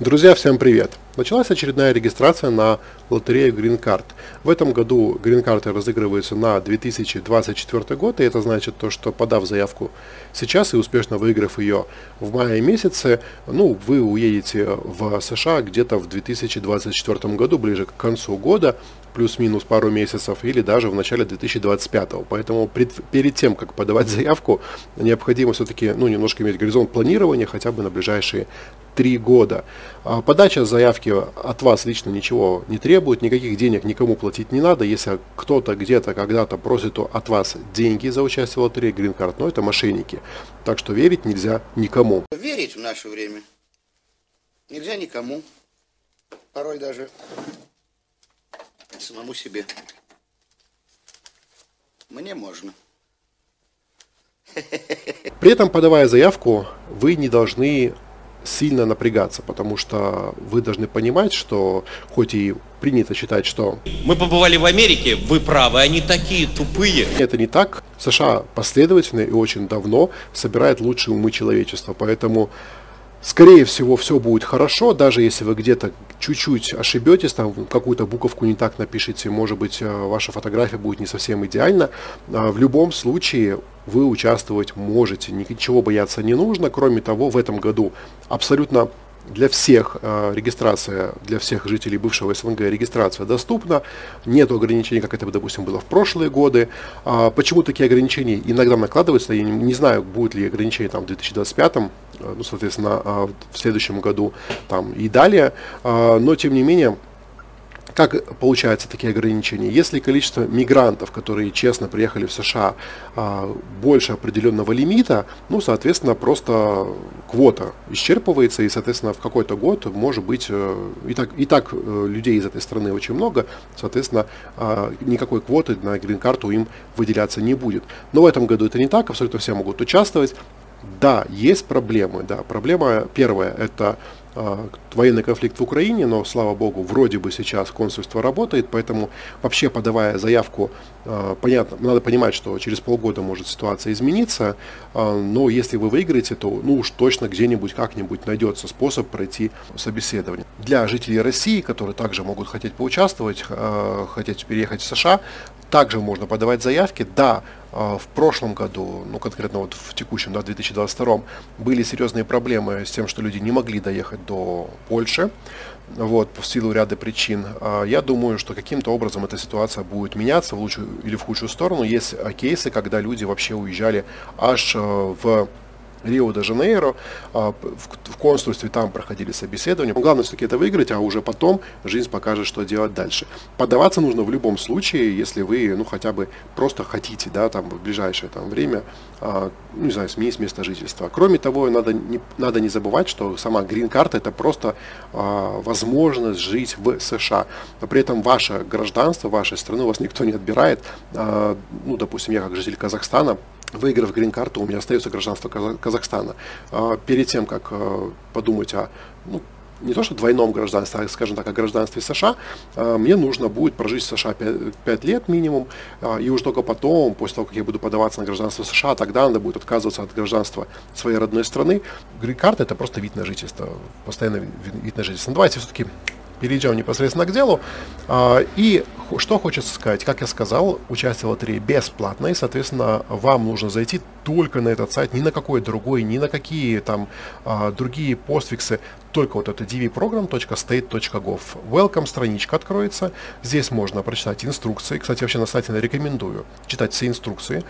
Друзья, всем привет! Началась очередная регистрация на лотерею Green Card. В этом году Green Card разыгрываются на 2024 год, и это значит то, что подав заявку сейчас и успешно выиграв ее в мае месяце, вы уедете в США где-то в 2024 году, ближе к концу года, плюс-минус пару месяцев, или даже в начале 2025. Поэтому перед тем, как подавать заявку, необходимо все-таки немножко иметь горизонт планирования хотя бы на ближайшие 3 года. Подача заявки от вас лично ничего не требует, никаких денег никому платить не надо. Если кто-то где-то когда-то просит от вас деньги за участие в лотерее Green Card, но это мошенники. Так что верить нельзя никому. Верить в наше время нельзя никому, порой даже самому себе. Мне можно. При этом, подавая заявку, вы не должны сильно напрягаться, потому что вы должны понимать, что хоть и принято считать, что мы побывали в Америке, вы правы, они такие тупые. Это не так. США последовательно и очень давно собирает лучшие умы человечества, поэтому скорее всего все будет хорошо, даже если вы где-то чуть-чуть ошибетесь, там какую-то буковку не так напишите, может быть ваша фотография будет не совсем идеальна. В любом случае вы участвовать можете, ничего бояться не нужно. Кроме того, в этом году абсолютно для всех регистрация, для всех жителей бывшего СНГ регистрация доступна. Нет ограничений, как это, допустим, было в прошлые годы. Почему такие ограничения иногда накладываются? Я не знаю, будут ли ограничения там в 2025, соответственно, в следующем году там и далее. Но, тем не менее, как получаются такие ограничения? Если количество мигрантов, которые честно приехали в США, больше определенного лимита, соответственно, просто квота исчерпывается, и, соответственно, в какой-то год, может быть, и так людей из этой страны очень много, соответственно, никакой квоты на грин-карту им выделяться не будет. Но в этом году это не так, абсолютно все могут участвовать. Да, есть проблемы, да. Проблема первая – это военный конфликт в Украине, но, слава богу, вроде бы сейчас консульство работает, поэтому вообще, подавая заявку, понятно, надо понимать, что через полгода может ситуация измениться, но если вы выиграете, то уж точно где-нибудь как-нибудь найдется способ пройти собеседование. Для жителей России, которые также могут хотеть поучаствовать, хотеть переехать в США, также можно подавать заявки. Да, в прошлом году, конкретно вот в текущем, 2022, были серьезные проблемы с тем, что люди не могли доехать до Польши, в силу ряда причин. Я думаю, что каким-то образом эта ситуация будет меняться в лучшую или в худшую сторону. Есть кейсы, когда люди вообще уезжали аж в Рио-де-Жанейро, в консульстве там проходили собеседования. Главное все-таки это выиграть, а уже потом жизнь покажет, что делать дальше. Подаваться нужно в любом случае, если вы хотя бы просто хотите, да, там в ближайшее время, не знаю, сменить место жительства. Кроме того, надо не забывать, что сама грин-карта — это просто возможность жить в США. Но при этом ваше гражданство, вашей страны у вас никто не отбирает. Допустим, я как житель Казахстана, выиграв грин-карту, у меня остается гражданство Казахстана. Перед тем, как подумать о, не то что двойном гражданстве, а, скажем так, о гражданстве США, мне нужно будет прожить в США 5 лет минимум, и уж только потом, после того, как я буду подаваться на гражданство США, тогда надо будет отказываться от гражданства своей родной страны. Грин-карта — это просто вид на жительство, постоянный вид на жительство. Но давайте все-таки перейдем непосредственно к делу. И что хочется сказать, как я сказал, участие в лотерее бесплатно, и, соответственно, вам нужно зайти только на этот сайт, ни на какой другой, ни на какие там другие постфиксы, только вот это dvprogram.state.gov. Welcome страничка откроется, здесь можно прочитать инструкции. Кстати, вообще на сайте рекомендую читать все инструкции.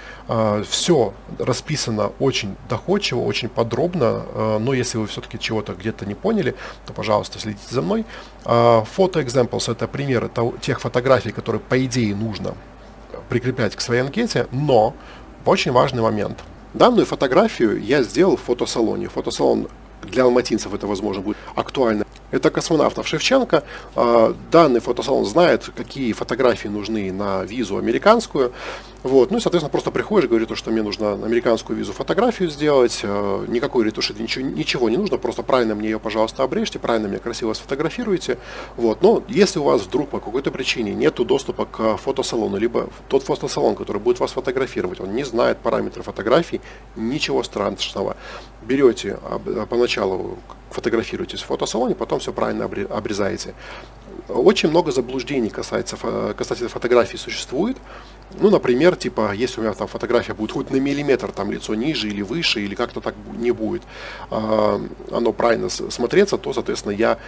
Все расписано очень доходчиво, очень подробно, но если вы все-таки чего-то где-то не поняли, то, пожалуйста, следите за мной. Photo examples — это примеры тех фотографий, которые, по идее, нужно прикреплять к своей анкете, но очень важный момент. Данную фотографию я сделал в фотосалоне. Фотосалон для алматинцев, это, возможно, будет актуально. Это космонавтов Шевченко. Данный фотосалон знает, какие фотографии нужны на визу американскую. Вот. Ну и, соответственно, просто приходишь, говоришь, что мне нужно американскую визу, фотографию сделать, никакой ретуши, ничего не нужно, просто правильно мне ее, пожалуйста, обрежьте, правильно меня красиво сфотографируйте. Вот. Но если у вас вдруг по какой-то причине нет доступа к фотосалону, либо тот фотосалон, который будет вас фотографировать, он не знает параметры фотографий, ничего страшного. Берете поначалу, фотографируетесь в фотосалоне, потом все правильно обрезаете. Очень много заблуждений касательно фотографий существует. Ну, например, типа, если у меня там фотография будет хоть на миллиметр, там лицо ниже или выше, или как-то так не будет оно правильно смотреться, то, соответственно, я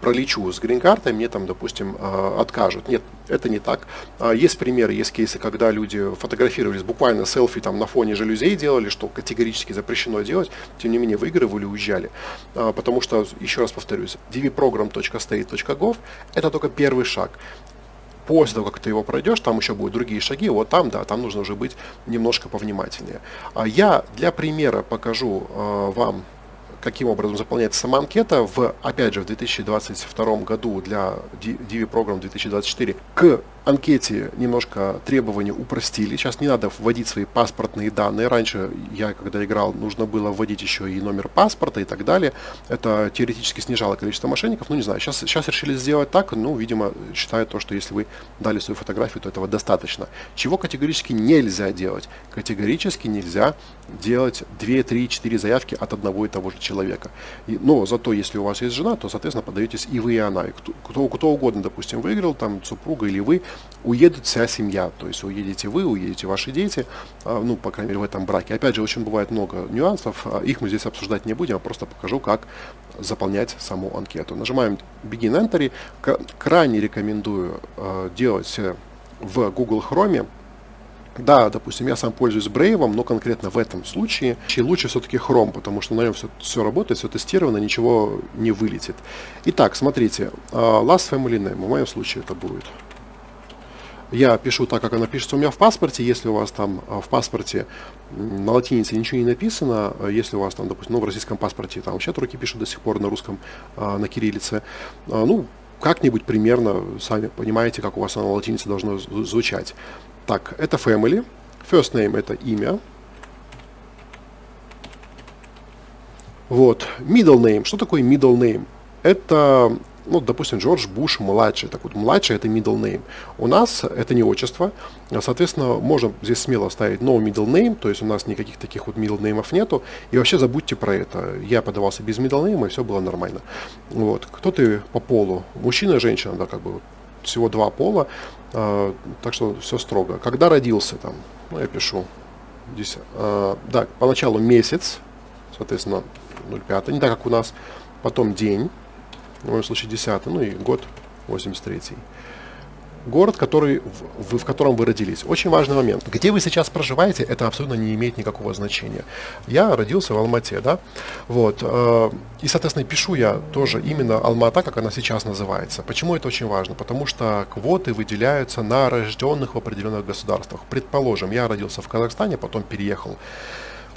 пролечу с грин-картой, мне там, допустим, откажут. Нет, это не так. Есть примеры, есть кейсы, когда люди фотографировались, буквально селфи там на фоне жалюзей делали, что категорически запрещено делать, тем не менее выигрывали, уезжали. Потому что, еще раз повторюсь, dvprogram.state.gov это только первый шаг. После того, как ты его пройдешь, там еще будут другие шаги, вот там, да, там нужно уже быть немножко повнимательнее. Я для примера покажу вам, каким образом заполняется сама анкета в, опять же, в 2022 году для DV Program 2024. К анкете немножко требования упростили. Сейчас не надо вводить свои паспортные данные. Раньше я, когда играл, нужно было вводить еще и номер паспорта и так далее. Это теоретически снижало количество мошенников. Ну, не знаю, сейчас решили сделать так. Ну, видимо, считают то, что если вы дали свою фотографию, то этого достаточно. Чего категорически нельзя делать? Категорически нельзя делать 2, 3, 4 заявки от одного и того же человека. Но зато, если у вас есть жена, то, соответственно, подаетесь и вы, и она. И кто угодно, допустим, выиграл, там, супруга или вы, уедет вся семья, то есть уедете вы, уедете ваши дети, ну, по крайней мере, в этом браке. Опять же, очень бывает много нюансов, их мы здесь обсуждать не будем, я просто покажу, как заполнять саму анкету. Нажимаем Begin Entry. Крайне рекомендую делать в Google Chrome. Да, допустим, я сам пользуюсь Brave, но конкретно в этом случае лучше все-таки Chrome, потому что на нем все работает, все тестировано, ничего не вылетит. Итак, смотрите, Last Family Name, в моем случае это будет. Я пишу так, как она пишется у меня в паспорте. Если у вас там в паспорте на латинице ничего не написано, если у вас там, допустим, ну, в российском паспорте там вообще руки пишут до сих пор на русском, на кириллице, ну, как-нибудь примерно, сами понимаете, как у вас на латинице должно звучать. Так, это family, first name это имя. Вот, middle name, что такое middle name? Это... Ну, допустим, Джордж Буш младший. Так вот, младший – это middle name. У нас это не отчество. Соответственно, можно здесь смело ставить no middle name, то есть у нас никаких таких вот middle name'ов нету. И вообще забудьте про это. Я подавался без middle name, и все было нормально. Вот. Кто ты по полу? Мужчина, женщина, да, как бы всего два пола. Так что все строго. Когда родился там? Ну, я пишу здесь. Да, поначалу месяц, соответственно, 0,5, не так, как у нас. Потом день. В моем случае 10, ну и год 83. Город, в котором вы родились. Очень важный момент. Где вы сейчас проживаете, это абсолютно не имеет никакого значения. Я родился в Алмате, да? Вот. И, соответственно, пишу я тоже именно Алмата, как она сейчас называется. Почему это очень важно? Потому что квоты выделяются на рожденных в определенных государствах. Предположим, я родился в Казахстане, потом переехал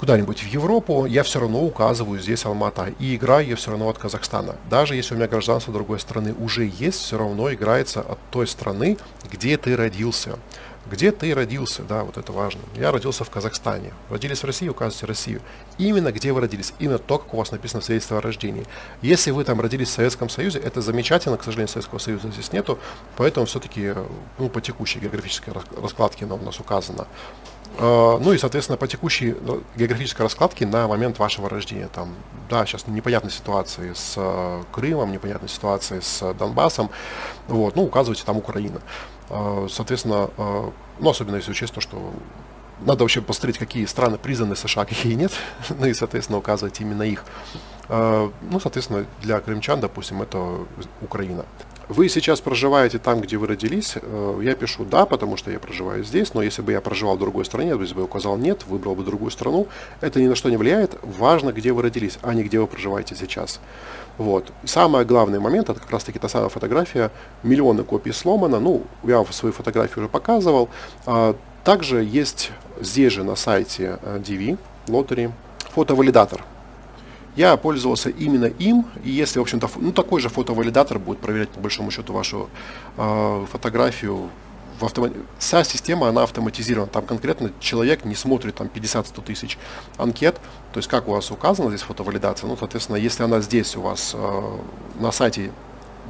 куда-нибудь в Европу, я все равно указываю здесь Алмата. И играю я все равно от Казахстана. Даже если у меня гражданство другой страны уже есть, все равно играется от той страны, где ты родился. Где ты родился, да, вот это важно. Я родился в Казахстане. Родились в России, указывайте Россию. Именно где вы родились, именно то, как у вас написано в свидетельстве о рождении. Если вы там родились в Советском Союзе, это замечательно, к сожалению, Советского Союза здесь нету, поэтому все-таки, ну, по текущей географической раскладке она у нас указана. Ну и, соответственно, по текущей географической раскладке на момент вашего рождения. Там, да, сейчас непонятные ситуации с Крымом, непонятные ситуации с Донбассом. Вот, ну, указывайте там Украина. Соответственно, ну, особенно если учесть то, что надо вообще посмотреть, какие страны признаны США, какие нет. Ну и, соответственно, указывать именно их. Ну, соответственно, для крымчан, допустим, это Украина. Вы сейчас проживаете там, где вы родились? Я пишу «да», потому что я проживаю здесь, но если бы я проживал в другой стране, если бы я указал «нет», выбрал бы другую страну, это ни на что не влияет. Важно, где вы родились, а не где вы проживаете сейчас. Вот. Самый главный момент, это как раз-таки та самая фотография. Миллионы копий сломано. Ну, я вам свою фотографию уже показывал. Также есть здесь же на сайте DV Lottery фотовалидатор. Я пользовался именно им, и если, в общем-то, ну, такой же фотовалидатор будет проверять, по большому счету, вашу фотографию вся система, она автоматизирована, там конкретно человек не смотрит там 50-100 тысяч анкет, то есть как у вас указана здесь фотовалидация, ну, соответственно, если она здесь у вас на сайте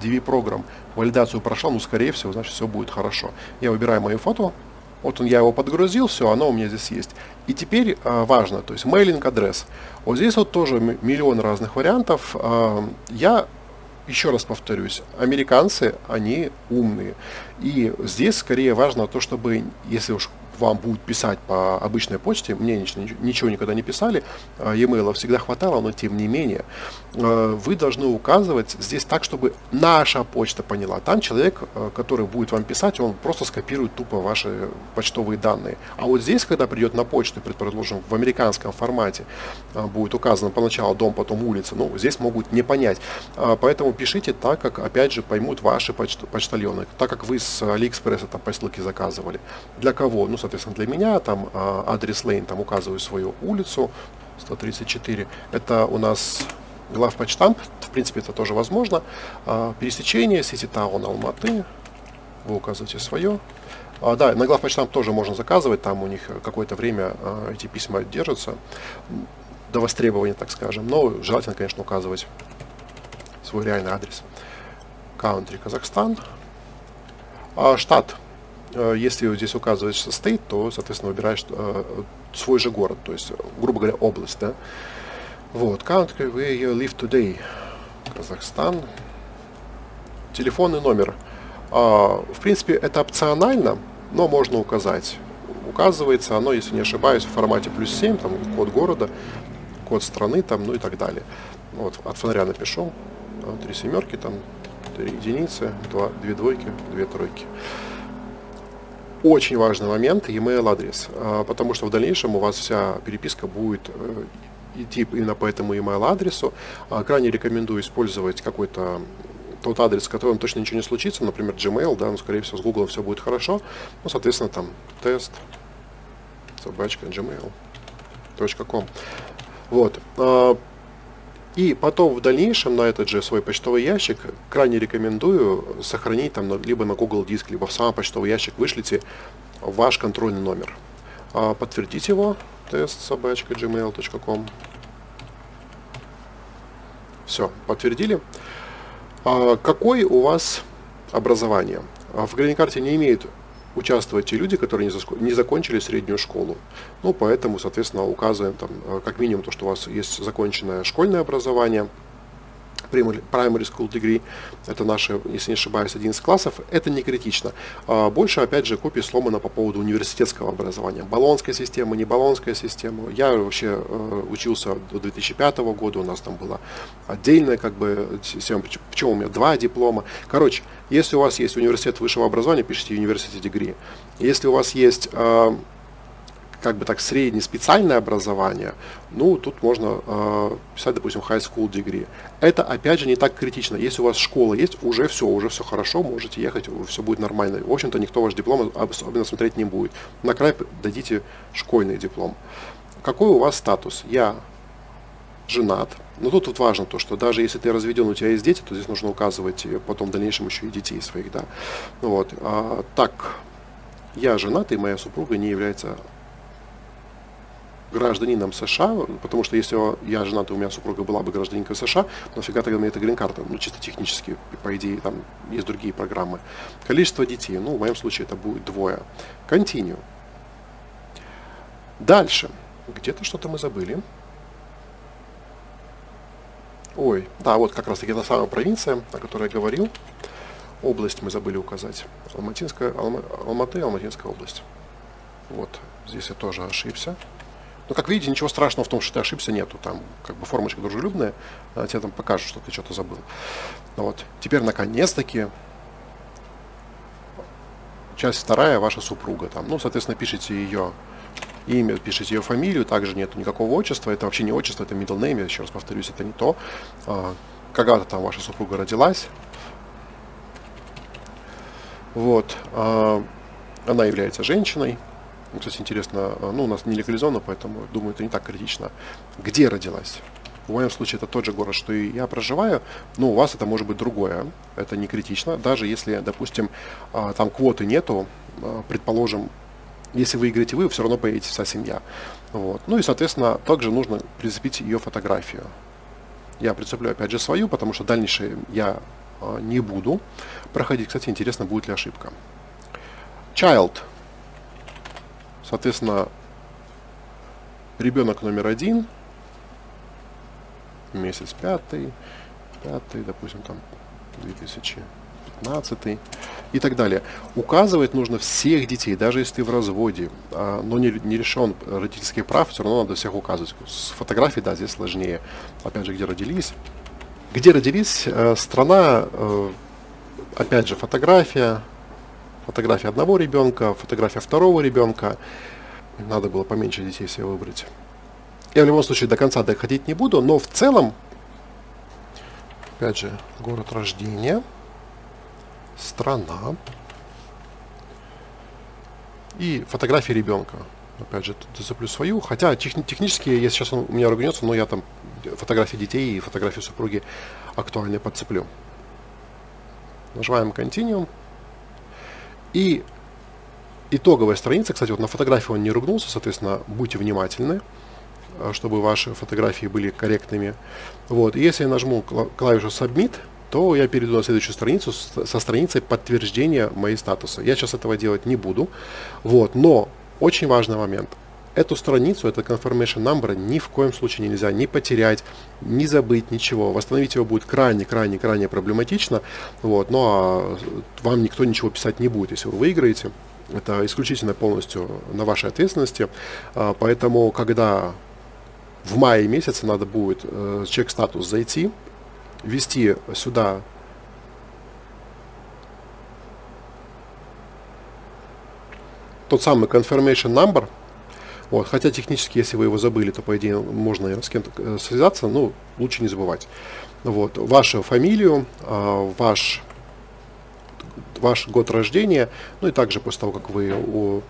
DV Program валидацию прошла, ну, скорее всего, значит, все будет хорошо. Я выбираю мою фото, вот он, я его подгрузил, все, оно у меня здесь есть. И теперь важно, то есть мейлинг-адрес. Вот здесь вот тоже миллион разных вариантов. Я еще раз повторюсь, американцы, они умные. И здесь скорее важно то, чтобы, если уж вам будут писать по обычной почте, мне ничего никогда не писали, e-mail всегда хватало, но тем не менее, вы должны указывать здесь так, чтобы наша почта поняла. Там человек, который будет вам писать, он просто скопирует тупо ваши почтовые данные. А вот здесь, когда придет на почту, предположим, в американском формате будет указано поначалу дом, потом улица, ну, здесь могут не понять. Поэтому пишите так, как, опять же, поймут ваши почтальоны, так как вы с Алиэкспресса там посылки заказывали. Для кого? Ну, соответственно, для меня там адрес лейн, там указываю свою улицу 134, это у нас главпочтамп, в принципе, это тоже возможно. Пересечение сети Таун Алматы, вы указываете свое. Да, на главпочтамп тоже можно заказывать, там у них какое-то время эти письма держатся до востребования, так скажем, но желательно, конечно, указывать свой реальный адрес. Country Казахстан, штат. Если здесь указываешь state, то, соответственно, выбираешь свой же город, то есть, грубо говоря, область, да? Вот, country where you live today, Казахстан. Телефонный номер. В принципе, это опционально, но можно указать. Указывается оно, если не ошибаюсь, в формате +7, там, код города, код страны, там, ну и так далее. Вот, от фонаря напишу. 3 семерки, там, 3 единицы, 2 двойки, 2 тройки. Очень важный момент — e-mail адрес, потому что в дальнейшем у вас вся переписка будет идти именно по этому e-mail адресу. Крайне рекомендую использовать какой-то тот адрес, с которым точно ничего не случится, например, Gmail, да, ну, скорее всего, с Google все будет хорошо, ну, соответственно, там test@gmail.com. Вот. И потом в дальнейшем на этот же свой почтовый ящик крайне рекомендую сохранить там либо на Google диск, либо в сам почтовый ящик вышлите ваш контрольный номер. Подтвердите его, test@gmail.com. Все, подтвердили. Какое у вас образование? В Green Card не имеют участвовать те люди, которые не закончили среднюю школу. Ну, поэтому, соответственно, указываем там как минимум то, что у вас есть законченное школьное образование, primary school degree, это наши, если не ошибаюсь, 11 классов, это не критично. Больше, опять же, копий сломано по поводу университетского образования. Болонская система, не болонская система. Я вообще учился до 2005 года, у нас там была отдельная, как бы, система, причем у меня 2 диплома. Короче, если у вас есть университет высшего образования, пишите university degree. Если у вас есть, как бы так, среднее специальное образование, ну, тут можно писать, допустим, high school degree. Это, опять же, не так критично. Если у вас школа есть, уже все хорошо, можете ехать, все будет нормально. В общем-то, никто ваш диплом особенно смотреть не будет. На край дадите школьный диплом. Какой у вас статус? Я женат. Но тут важно то, что даже если ты разведен, у тебя есть дети, то здесь нужно указывать потом в дальнейшем еще и детей своих, да. Вот. Так, я женат, и моя супруга не является гражданином США, потому что если я женат, и у меня супруга была бы гражданинкой США, нафига тогда мне это грин-карта? Ну, чисто технически, по идее, там есть другие программы. Количество детей, ну, в моем случае это будет 2. Continue. Дальше. Где-то что-то мы забыли. Ой, да, вот как раз-таки та самая провинция, о которой я говорил. Область мы забыли указать. Алматы, Алматинская область. Вот, здесь я тоже ошибся. Но, как видите, ничего страшного в том, что ты ошибся, нету. Там, как бы, формочка дружелюбная, тебе там покажут, что ты что-то забыл. Вот. Теперь, наконец-таки, часть 2, ваша супруга. Там. Ну, соответственно, пишите ее имя, пишите ее фамилию. Также нету никакого отчества. Это вообще не отчество, это middle name. Я еще раз повторюсь, это не то. Когда-то там ваша супруга родилась. Вот. Она является женщиной. Кстати, интересно, ну, у нас не легализовано, поэтому, думаю, это не так критично. Где родилась? В моем случае это тот же город, что и я проживаю, но у вас это может быть другое. Это не критично. Даже если, допустим, там квоты нету, предположим, если выиграете вы все равно поедете вся семья. Вот. Ну и, соответственно, также нужно прицепить ее фотографию. Я прицеплю опять же свою, потому что дальнейшее я не буду проходить. Кстати, интересно, будет ли ошибка. Child. Соответственно, ребенок номер 1. Месяц 5, допустим, там 2015 и так далее. Указывать нужно всех детей, даже если ты в разводе, но не решен родительских прав, все равно надо всех указывать. С фотографией, да, здесь сложнее. Опять же, где родились. Где родились, страна, опять же, фотография. Фотография одного ребенка, фотография второго ребенка. Надо было поменьше детей себе выбрать. Я в любом случае до конца доходить не буду, но в целом, опять же, город рождения, страна и фотография ребенка. Опять же, тут зацеплю свою, хотя технически, если сейчас он у меня ругнется, но я там фотографии детей и фотографии супруги актуальные подцеплю. Нажимаем Continuum. И итоговая страница, кстати, вот на фотографии он не ругнулся, соответственно, будьте внимательны, чтобы ваши фотографии были корректными. Вот, если я нажму клавишу Submit, то я перейду на следующую страницу со страницей подтверждения моей статуса. Я сейчас этого делать не буду. Вот, но очень важный момент. Эту страницу, это confirmation number, ни в коем случае нельзя ни потерять, ни забыть, ничего. Восстановить его будет крайне проблематично. Вот, ну а вам никто ничего писать не будет, если вы выиграете. Это исключительно полностью на вашей ответственности. Поэтому, когда в мае месяце надо будет чек статус зайти, ввести сюда тот самый confirmation number. Вот, хотя технически, если вы его забыли, то, по идее, можно с кем-то связаться, но лучше не забывать. Вот, вашу фамилию, ваш год рождения, ну и также после того, как вы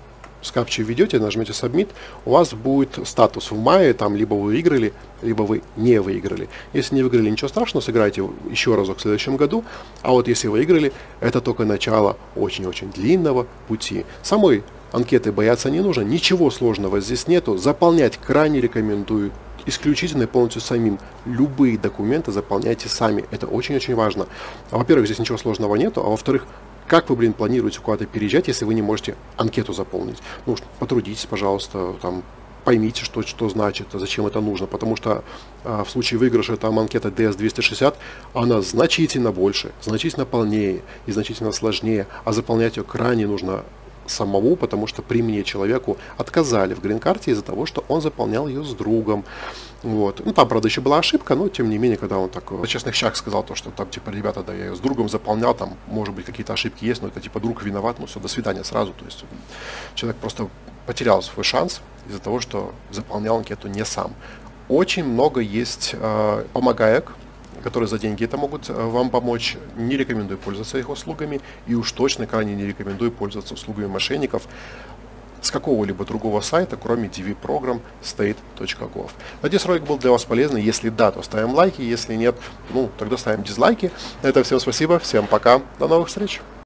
с капчей введете, нажмете Submit, у вас будет статус в мае, там либо вы выиграли, либо вы не выиграли. Если не выиграли, ничего страшного, сыграйте еще разок в следующем году, а вот если выиграли, это только начало очень-очень длинного пути. Самой анкеты бояться не нужно, ничего сложного здесь нету, заполнять крайне рекомендую. Исключительно полностью самим. Любые документы заполняйте сами. Это очень-очень важно. Во-первых, здесь ничего сложного нету, а во-вторых, как вы, блин, планируете куда-то переезжать, если вы не можете анкету заполнить? Ну, потрудитесь, пожалуйста, там, поймите, что значит, зачем это нужно, потому что в случае выигрыша там анкета DS-260, она значительно больше, значительно полнее и значительно сложнее, а заполнять ее крайне нужно самому, потому что при мне человеку отказали в грин-карте из-за того, что он заполнял ее с другом. Вот. Ну, там, правда, еще была ошибка, но, тем не менее, когда он так на честных щах сказал то, что там, типа, ребята, да, я ее с другом заполнял, там, может быть, какие-то ошибки есть, но это, типа, друг виноват, ну, все, до свидания сразу. То есть человек просто потерял свой шанс из-за того, что заполнял анкету не сам. Очень много есть помогаек, которые за деньги это могут вам помочь. Не рекомендую пользоваться их услугами и уж точно крайне не рекомендую пользоваться услугами мошенников с какого-либо другого сайта, кроме dvprogram.state.gov. Надеюсь, ролик был для вас полезный. Если да, то ставим лайки, если нет, ну, тогда ставим дизлайки. На этом всем спасибо, всем пока, до новых встреч!